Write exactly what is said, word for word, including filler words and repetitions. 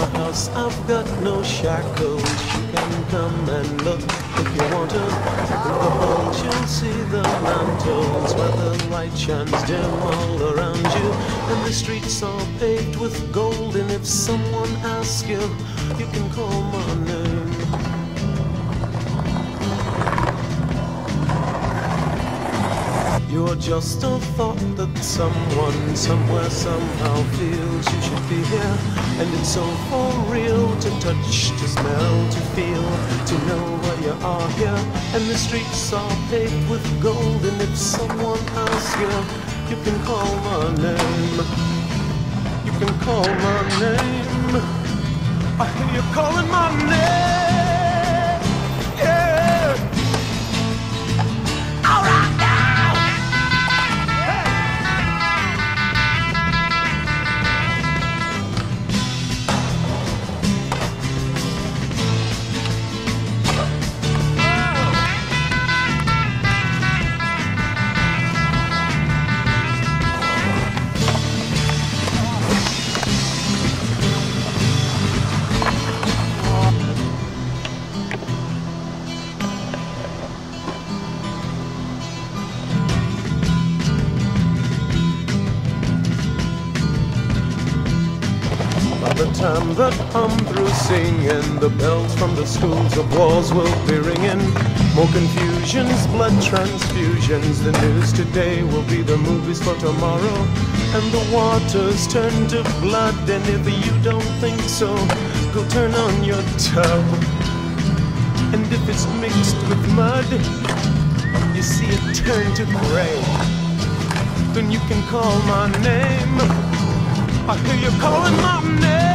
my house, I've got no shackles. You can come and look if you want to. Through the holes you'll see the mantles where the light shines dim all around you, and the streets are paved with gold. And if someone asks you, you can call my name. You're just a thought that someone, somewhere, somehow feels you should be here. And it's so for real to touch, to smell, to feel, to know why you are here. And the streets are paved with gold. And if someone asks you, you can call my name. You can call my name. I hear you calling my name. The time that I'm through singing, the bells from the schools of wars will be ringing. More confusions, blood transfusions. The news today will be the movies for tomorrow. And the waters turn to blood. And if you don't think so, go turn on your tub. And if it's mixed with mud, you see it turn to grey. Then you can call my name. I hear you calling my name.